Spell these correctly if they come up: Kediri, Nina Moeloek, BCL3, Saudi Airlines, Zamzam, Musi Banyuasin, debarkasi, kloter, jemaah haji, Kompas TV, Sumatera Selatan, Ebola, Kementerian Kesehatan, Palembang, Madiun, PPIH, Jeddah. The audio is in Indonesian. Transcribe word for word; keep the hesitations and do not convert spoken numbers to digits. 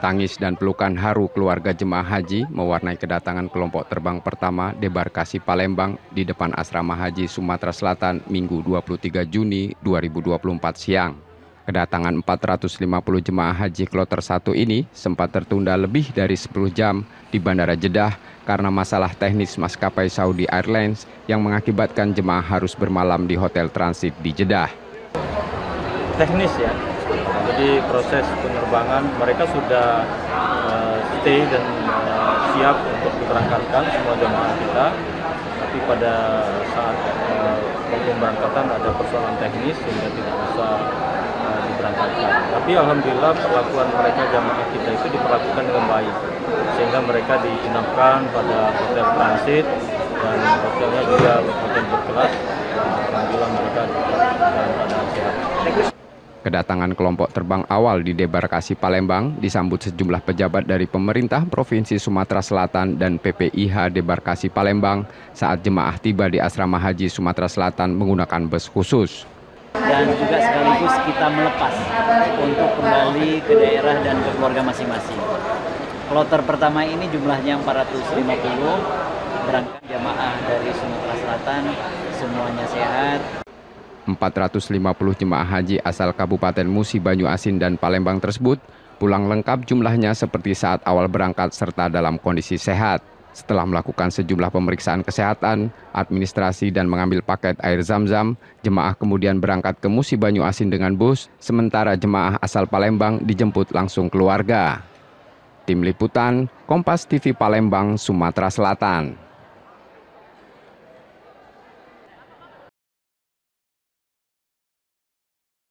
Tangis dan pelukan haru keluarga jemaah haji mewarnai kedatangan kelompok terbang pertama debarkasi Palembang di depan asrama haji Sumatera Selatan Minggu dua puluh tiga Juni dua ribu dua puluh empat siang. Kedatangan empat ratus lima puluh jemaah haji kloter satu ini sempat tertunda lebih dari sepuluh jam di Bandara Jeddah karena masalah teknis maskapai Saudi Airlines yang mengakibatkan jemaah harus bermalam di hotel transit di Jeddah. Teknis ya, jadi proses penerbangan mereka sudah uh, stay dan uh, siap untuk diberangkatkan semua jemaah kita. Tapi pada saat uh, pemberangkatan ada persoalan teknis sehingga tidak bisa Tapi alhamdulillah perlakuan mereka jamaah kita itu diperlakukan dengan baik, sehingga mereka diinapkan pada hotel transit dan hotelnya juga hotel berkelas. Alhamdulillah mereka dalam keadaan sehat. Kedatangan kelompok terbang awal di debarkasi Palembang disambut sejumlah pejabat dari pemerintah Provinsi Sumatera Selatan dan P P I H debarkasi Palembang saat jemaah tiba di asrama haji Sumatera Selatan menggunakan bus khusus. Dan juga sekaligus kita melepas untuk kembali ke daerah dan ke keluarga masing-masing. Kloter pertama ini jumlahnya empat ratus lima puluh, berangkat jamaah dari Sumatera Selatan, semuanya sehat. empat ratus lima puluh jemaah haji asal Kabupaten Musi Banyuasin dan Palembang tersebut pulang lengkap jumlahnya seperti saat awal berangkat serta dalam kondisi sehat. Setelah melakukan sejumlah pemeriksaan kesehatan, administrasi dan mengambil paket air Zamzam, jemaah kemudian berangkat ke Musi Banyuasin dengan bus, sementara jemaah asal Palembang dijemput langsung keluarga. Tim Liputan, Kompas T V Palembang, Sumatera Selatan.